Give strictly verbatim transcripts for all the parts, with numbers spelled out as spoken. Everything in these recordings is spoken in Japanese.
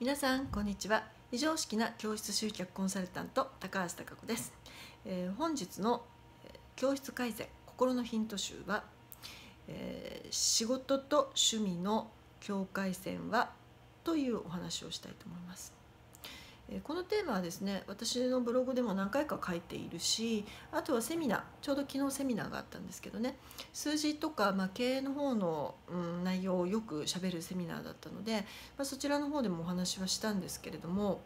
皆さんこんにちは。非常識な教室集客コンサルタント高橋貴子です。えー、本日の教室改善心のヒント集は、えー、仕事と趣味の境界線はというお話をしたいと思います。えー、このテーマはですね、私のブログでも何回か書いているし、あとはセミナー、ちょうど昨日セミナーがあったんですけどね、数字とか、まあ、経営の方の、うん、内容をよくしゃべるセミナーだったので、まあ、そちらの方でもお話はしたんですけれども、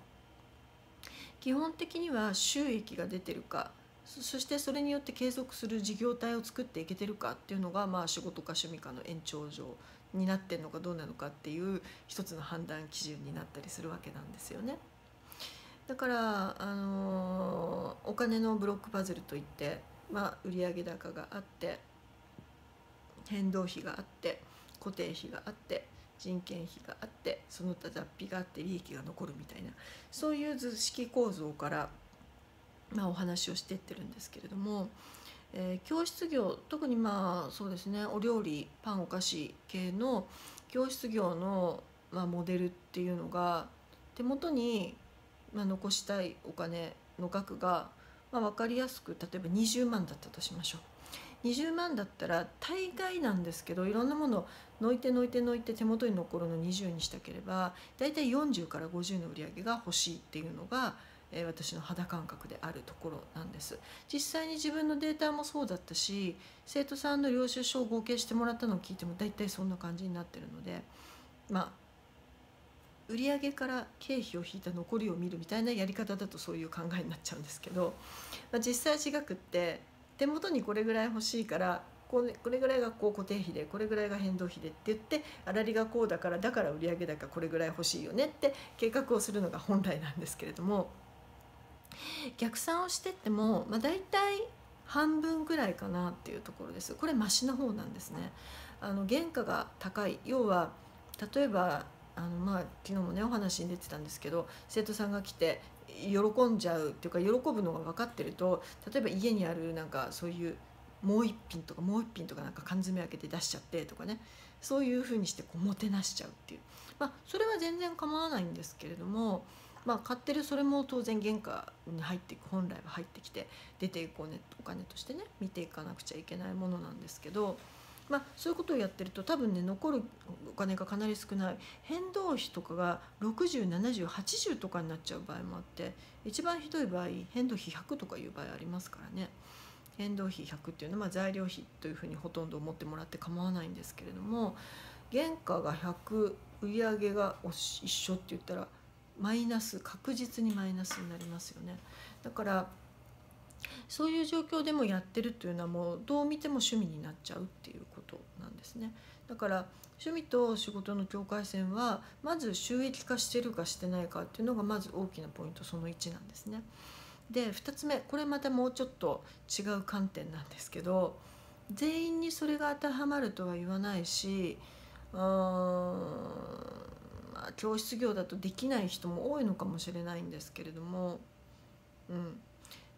基本的には収益が出てるか、そしてそれによって継続する事業体を作っていけてるかっていうのが、まあ、仕事か趣味かの延長上になってるのかどうなのかっていう一つの判断基準になったりするわけなんですよね。だから、あのー、お金のブロックパズルといって、まあ、売上高があって、変動費があって、固定費があって、人件費があって、その他雑費があって、利益が残るみたいな、そういう図式構造から、まあ、お話をしていってるんですけれども、えー、教室業、特にまあそうですね、お料理、パン、お菓子系の教室業の、まあ、モデルっていうのが、手元にまあ残したいお金の額が、まあ、分かりやすく、例えばにじゅうまんだったとしましょう。にじゅうまんだったら大概なんですけど、いろんなもののいてのいてのいて手元に残るのにじゅうにしたければ、大体よんじゅうからごじゅうの売り上げが欲しいっていうのが、えー、私の肌感覚であるところなんです。実際に自分のデータもそうだったし、生徒さんの領収書を合計してもらったのを聞いても大体そんな感じになってるので、まあ売上から経費を引いた残りを見るみたいなやり方だとそういう考えになっちゃうんですけど、まあ、実際違くって、手元にこれぐらい欲しいから、これぐらいがこう固定費で、これぐらいが変動費でって言って、あらりがこうだからだから売上高これぐらい欲しいよねって計画をするのが本来なんですけれども、逆算をしてっても、まあ、大体半分ぐらいかなっていうところです。これマシな方なんですね。あの原価が高い、要は例えばあのまあ昨日もねお話に出てたんですけど、生徒さんが来て喜んじゃうっていうか、喜ぶのが分かってると、例えば家にあるなんかそういうもう一品とかもう一品とか、なんか缶詰開けて出しちゃってとかね、そういうふうにしてこうもてなしちゃうっていう、まあそれは全然構わないんですけれども、まあ買ってるそれも当然原価に入っていく、本来は入ってきて出ていこうね、お金としてね見ていかなくちゃいけないものなんですけど。まあ、そういうことをやってると、多分ね残るお金がかなり少ない、変動費とかがろくじゅう、ななじゅう、はちじゅうとかになっちゃう場合もあって、一番ひどい場合変動費ひゃくとかいう場合ありますからね。変動費ひゃくっていうのは、まあ、材料費というふうにほとんど思ってもらって構わないんですけれども、原価がひゃく、売上が一緒って言ったらマイナス、確実にマイナスになりますよね。だからそういう状況でもやってるというのは、もうどう見ても趣味になっちゃうっていうことなんですね。だから趣味と仕事の境界線は、まず収益化してるかしてないかっていうのがまず大きなポイント、そのいちなんですね。でふたつめ、これまたもうちょっと違う観点なんですけど、全員にそれが当てはまるとは言わないし、うーん、まあ教室業だとできない人も多いのかもしれないんですけれども、うん。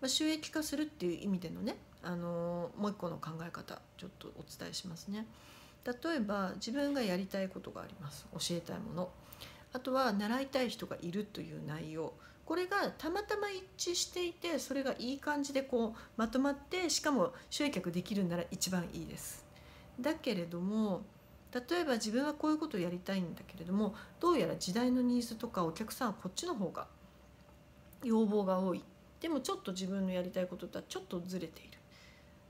まあ収益化するっていう意味でのね、あのー、もう一個の考え方ちょっとお伝えしますね。例えば自分がやりたいことがあります、教えたいもの、あとは習いたい人がいるという内容、これがたまたま一致していて、それがいい感じでこうまとまって、しかも集客できるなら一番いいです。だけれども、例えば自分はこういうことをやりたいんだけれども、どうやら時代のニーズとかお客さんはこっちの方が要望が多い。でもちょっと自分のやりたいこととはちょっとずれている。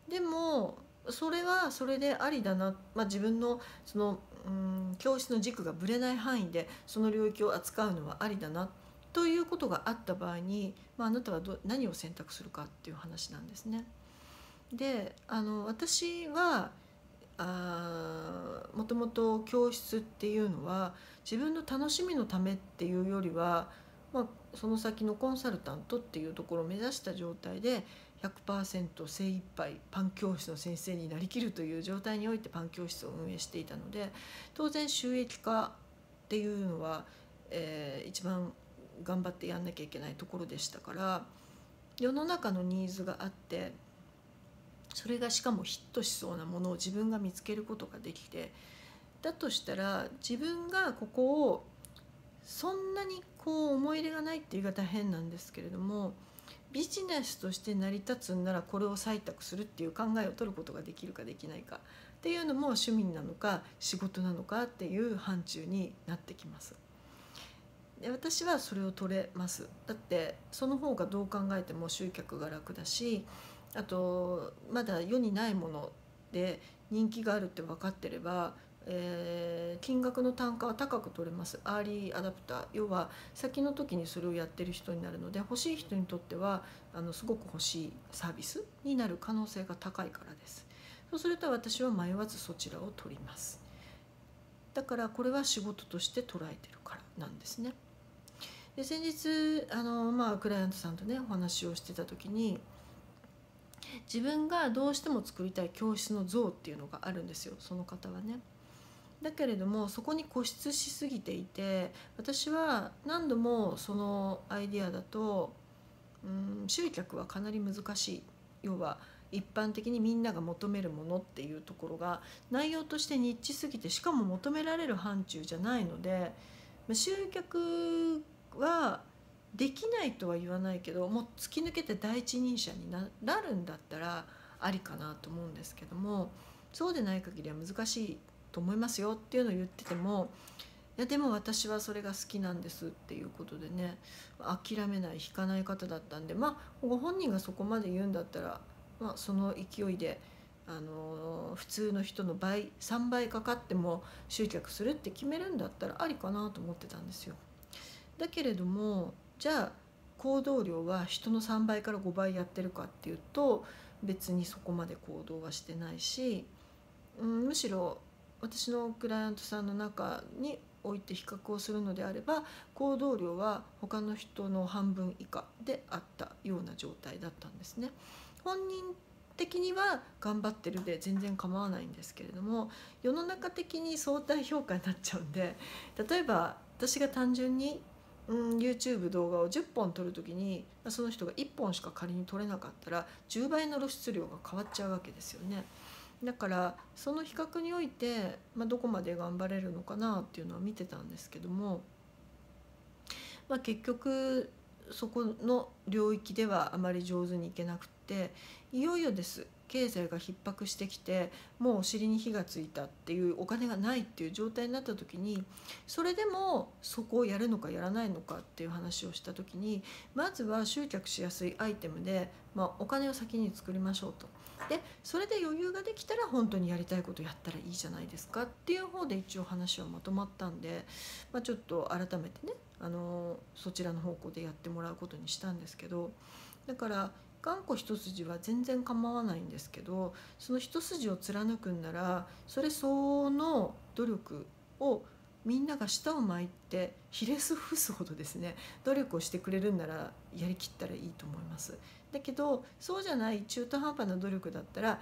でもそれはそれでありだな、まあ、自分のそのうん教室の軸がぶれない範囲でその領域を扱うのはありだなということがあった場合に、まあ、あなたはど何を選択するかっていう話なんですね。であの私はあもともと教室っていうのは自分の楽しみのためっていうよりは、まあ、その先のコンサルタントっていうところを目指した状態で ひゃくパーセント 精一杯パン教室の先生になりきるという状態においてパン教室を運営していたので、当然収益化っていうのは、えー、一番頑張ってやんなきゃいけないところでしたから、世の中のニーズがあって、それがしかもヒットしそうなものを自分が見つけることができて、だとしたら自分がここをそんなにこう思い入れがないっていう言い方は変なんですけれども、ビジネスとして成り立つんならこれを採択するっていう考えを取ることができるかできないかっていうのも趣味なのか仕事なのかっていう範疇になってきます。で、私はそれを取れます。だってその方がどう考えても集客が楽だし、あとまだ世にないもので人気があるって分かってれば、えー、金額の単価は高く取れます。アーリーアダプター、要は先の時にそれをやってる人になるので、欲しい人にとってはあのすごく欲しいサービスになる可能性が高いからです。そうすると私は迷わずそちらを取ります。だからこれは仕事として捉えてるからなんですね。で、先日あの、まあ、クライアントさんとねお話をしてた時に、自分がどうしても作りたい教室の像っていうのがあるんですよ、その方はね。だけれどもそこに固執しすぎていて、私は何度もそのアイディアだと、うん、集客はかなり難しい、要は一般的にみんなが求めるものっていうところが内容としてニッチすぎて、しかも求められる範疇じゃないので、集客はできないとは言わないけど、もう突き抜けて第一人者になるんだったらありかなと思うんですけども、そうでない限りは難しいと思いますよっていうのを言ってても、いやでも私はそれが好きなんですっていうことでね、諦めない引かない方だったんで、まあご本人がそこまで言うんだったら、まあ、その勢いで、あのー、普通の人の倍さんばいかかっても集客するって決めるんだったらありかなと思ってたんですよ。だけれどもじゃあ行動量は人のさんばいからごばいやってるかっていうと、別にそこまで行動はしてないし、うん、むしろ私のクライアントさんの中において比較をするのであれば、行動量は他の人の半分以下であったような状態だったんですね。本人的には頑張ってるで全然構わないんですけれども、世の中的に相対評価になっちゃうんで、例えば私が単純にうん YouTube 動画をじゅっぽん撮る時に、その人がいっぽんしか仮に撮れなかったらじゅうばいの露出量が変わっちゃうわけですよね。だからその比較において、まあ、どこまで頑張れるのかなっていうのは見てたんですけども、まあ、結局そこの領域ではあまり上手にいけなくて、いよいよです経済が逼迫してきて、もうお尻に火がついたっていう、お金がないっていう状態になった時に、それでもそこをやるのかやらないのかっていう話をした時に、まずは集客しやすいアイテムで、まあ、お金を先に作りましょうと。でそれで余裕ができたら本当にやりたいことやったらいいじゃないですかっていう方で一応話はまとまったんで、まあ、ちょっと改めてねあのそちらの方向でやってもらうことにしたんですけど、だから頑固一筋は全然構わないんですけど、その一筋を貫くんならそれ相応の努力をみんなが舌を巻いてひれすふすほどですね努力をしてくれるんならやりきったらいいと思います。だけどそうじゃない中途半端な努力だったら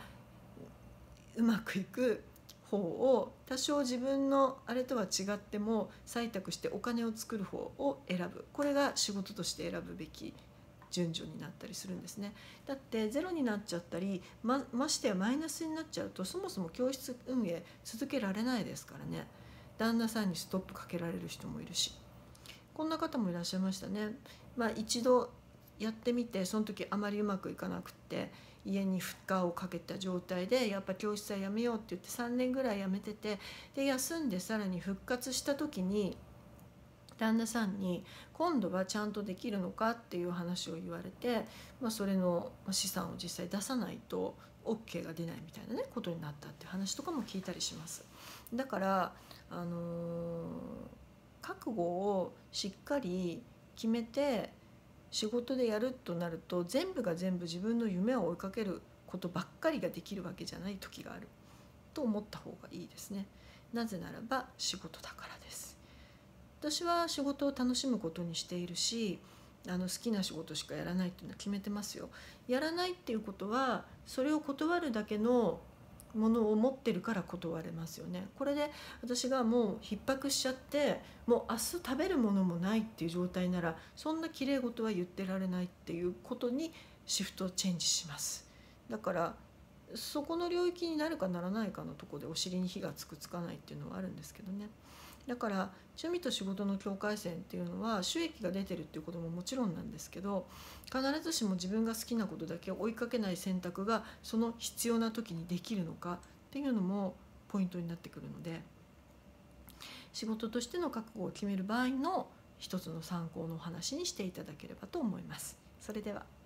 うまくいく方を、多少自分のあれとは違っても採択してお金を作る方を選ぶ、これが仕事として選ぶべき順序になったりするんですね。だってゼロになっちゃったり ま, ましてやマイナスになっちゃうと、そもそも教室運営続けられないですからね。旦那さんにストップかけられる人もいるし、こんな方もいらっしゃいましたね。まあ、一度やってみてその時あまりうまくいかなくって家に負荷をかけた状態で、やっぱ教室はやめようって言ってさんねんぐらいやめてて、で休んでさらに復活した時に旦那さんに「今度はちゃんとできるのか?」っていう話を言われて、まあ、それの資産を実際出さないと オーケー が出ないみたいなねことになったって話とかも聞いたりします。だから、あのー、覚悟をしっかり決めて仕事でやるとなると、全部が全部自分の夢を追いかけることばっかりができるわけじゃない時があると思った方がいいですね。なぜならば仕事だからです。私は仕事を楽しむことにしているし、あの好きな仕事しかやらないっていうのは決めてますよ。やらないっていうことはそれを断るだけのものを持ってるから断れますよね。これで私がもう逼迫しちゃって、もう明日食べるものもないっていう状態なら、そんなきれい事は言ってられないっていうことにシフトをチェンジします。だからそこの領域になるかならないかのとこでお尻に火がつくつかないっていうのはあるんですけどね。だから趣味と仕事の境界線っていうのは収益が出てるっていうことももちろんなんですけど、必ずしも自分が好きなことだけ追いかけない選択がその必要な時にできるのかっていうのもポイントになってくるので、仕事としての覚悟を決める場合の一つの参考のお話にしていただければと思います。それでは。